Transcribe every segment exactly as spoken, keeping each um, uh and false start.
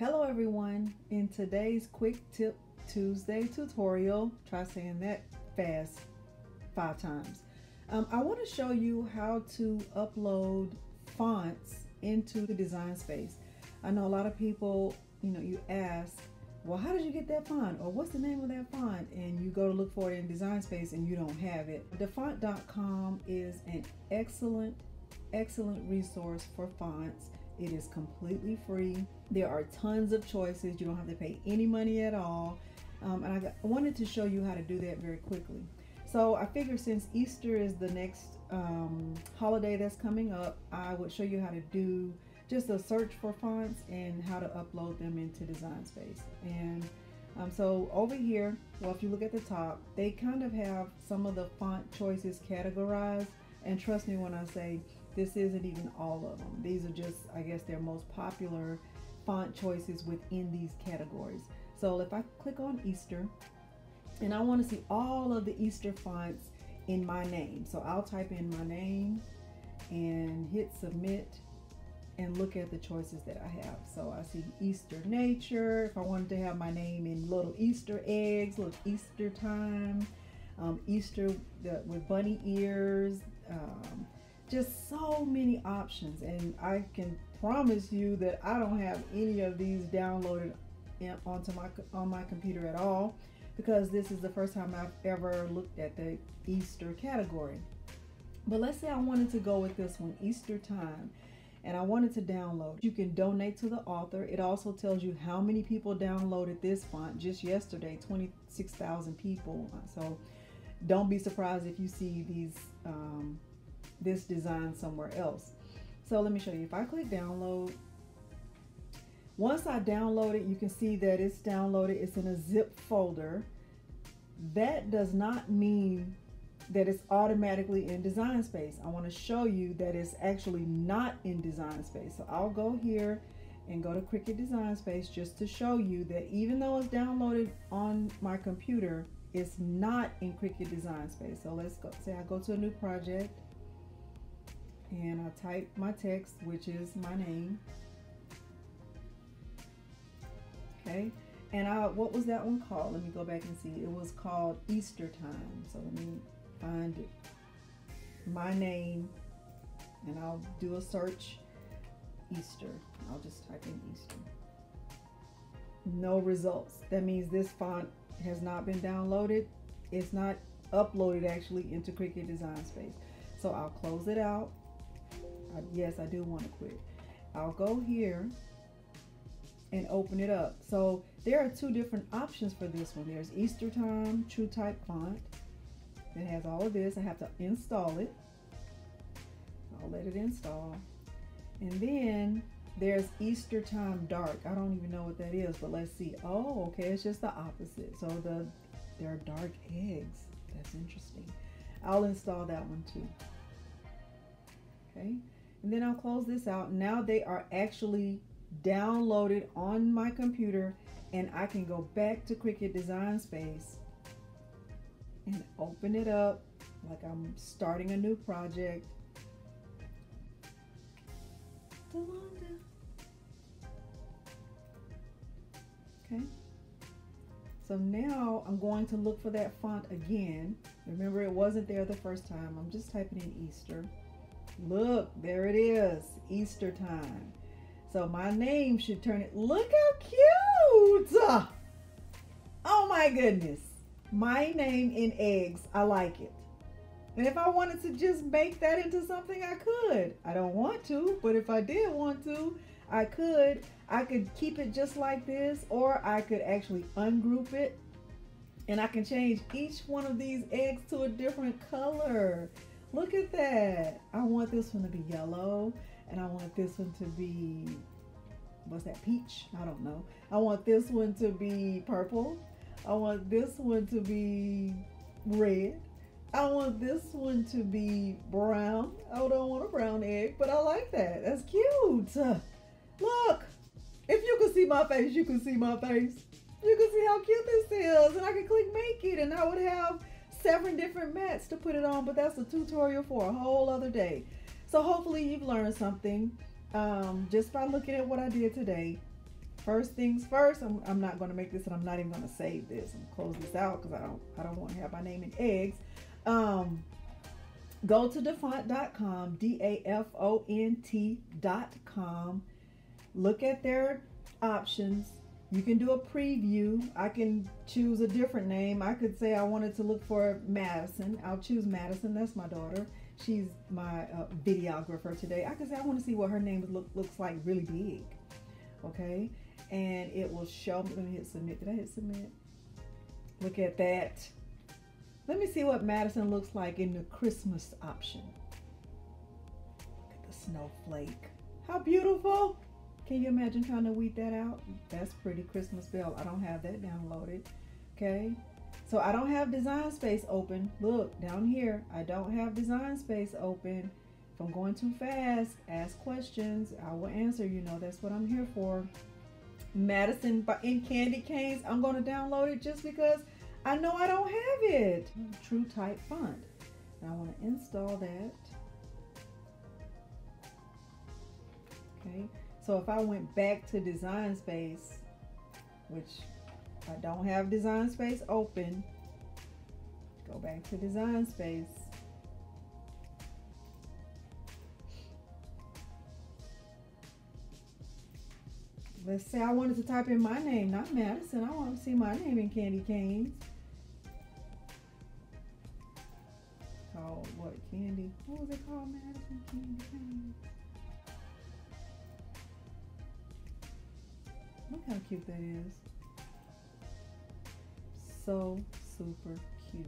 Hello everyone, in today's Quick Tip Tuesday tutorial, try saying that fast five times. Um, I want to show you how to upload fonts into the Design Space. I know a lot of people, you know, you ask, well, how did you get that font? Or what's the name of that font? And you go to look for it in Design Space and you don't have it. dafont dot com is an excellent, excellent resource for fonts. It is completely free. There are tons of choices. You don't have to pay any money at all. Um, and I, got, I wanted to show you how to do that very quickly. So I figured since Easter is the next um, holiday that's coming up, I would show you how to do just a search for fonts and how to upload them into Design Space. And um, so over here, well, if you look at the top, they kind of have some of the font choices categorized. And trust me when I say, this isn't even all of them. These are just, I guess, their most popular font choices within these categories. So if I click on Easter, and I want to see all of the Easter fonts in my name. So I'll type in my name and hit submit and look at the choices that I have. So I see Easter nature. If I wanted to have my name in little Easter eggs, little Easter time, um, Easter the, with bunny ears, um, just so many options, and I can promise you that I don't have any of these downloaded onto my on my computer at all, because this is the first time I've ever looked at the Easter category. But let's say I wanted to go with this one, Easter time, and I wanted to download. You can donate to the author. It also tells you how many people downloaded this font just yesterday, twenty-six thousand people. So don't be surprised if you see these um, this design somewhere else. So let me show you. If I click download, once I download it, you can see that it's downloaded. It's in a zip folder. That does not mean that it's automatically in Design Space. I want to show you that it's actually not in Design Space. So I'll go here and go to Cricut Design Space just to show you that even though it's downloaded on my computer, it's not in Cricut Design Space. So let's go, say I go to a new project, and I type my text, which is my name. Okay, and I, what was that one called? Let me go back and see. It was called Easter Time. So let me find it. My name, and I'll do a search, Easter. I'll just type in Easter. No results. That means this font has not been downloaded. It's not uploaded actually into Cricut Design Space. So I'll close it out. Yes, I do want to quit. I'll go here and open it up. So there are two different options for this one. There's Easter Time, True Type Font. It has all of this. I have to install it. I'll let it install. And then there's Easter Time Dark. I don't even know what that is, but let's see. Oh, okay, it's just the opposite. So the there are dark eggs. That's interesting. I'll install that one too. Okay, and then I'll close this out. Now they are actually downloaded on my computer, and I can go back to Cricut Design Space and open it up like I'm starting a new project. Okay, so now I'm going to look for that font again. Remember, it wasn't there the first time. I'm just typing in Easter. Look, there it is, Easter Time. So my name should turn it. Look how cute! Oh my goodness. My name in eggs. I like it. And if I wanted to just make that into something, I could. I don't want to, but if I did want to, I could. I could keep it just like this, or I could actually ungroup it. And I can change each one of these eggs to a different color. Look at that. I want this one to be yellow, and I want this one to be, what's that, peach? I don't know. I want this one to be purple. I want this one to be red. I want this one to be brown. I don't want a brown egg, but I like that. That's cute. Look, if you could see my face, you could see my face. You can see how cute this is, and I can click make it, and I would have seven different mats to put it on, but that's a tutorial for a whole other day. So hopefully you've learned something um, just by looking at what I did today. first things first, I'm, I'm not going to make this, and I'm not even going to save this. I'm going to close this out because I don't, I don't want to have my name in eggs. Um, go to dafont dot com, D A F O N T dot com. Look at their options. You can do a preview. I can choose a different name. I could say I wanted to look for Madison. I'll choose Madison. That's my daughter. She's my uh, videographer today. I could say I want to see what her name look, looks like really big. Okay. And it will show me. Let me hit submit. Did I hit submit? Look at that. Let me see what Madison looks like in the Christmas option. Look at the snowflake. How beautiful. Can you imagine trying to weed that out? That's pretty Christmas bell. I don't have that downloaded. Okay. So I don't have Design Space open. Look, down here, I don't have Design Space open. If I'm going too fast, ask questions. I will answer. You know, that's what I'm here for. Madison in Candy Canes. I'm going to download it just because I know I don't have it. True Type Font. And I want to install that. Okay. So if I went back to Design Space, which I don't have Design Space open, go back to Design Space. Let's say I wanted to type in my name, not Madison. I want to see my name in Candy Canes. Called what? Candy? What was it called? Madison Candy Canes. Look how cute that is. So super cute.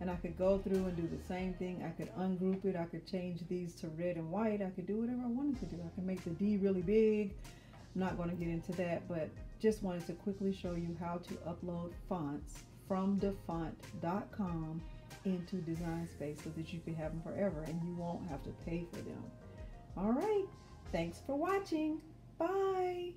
And I could go through and do the same thing. I could ungroup it. I could change these to red and white. I could do whatever I wanted to do. I can make the D really big. I'm not going to get into that, but just wanted to quickly show you how to upload fonts from dafont dot com into Design Space so that you can have them forever and you won't have to pay for them. All right. Thanks for watching. Bye.